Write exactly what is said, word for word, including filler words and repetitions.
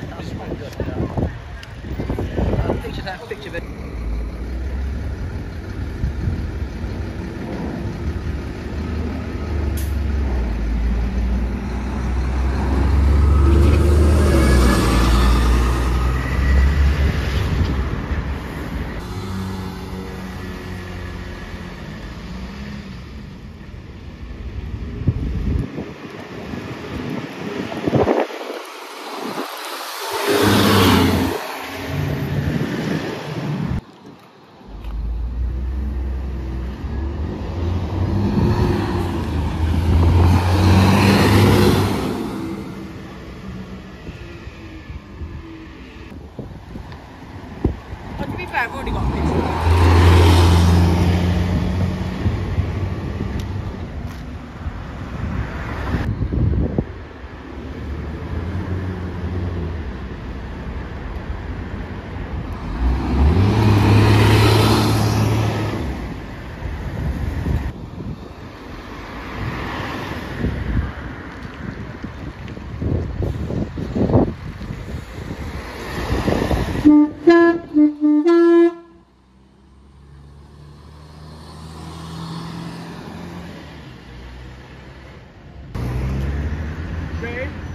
first time smoke. Uh, picture that, picture it. I've already got a okay.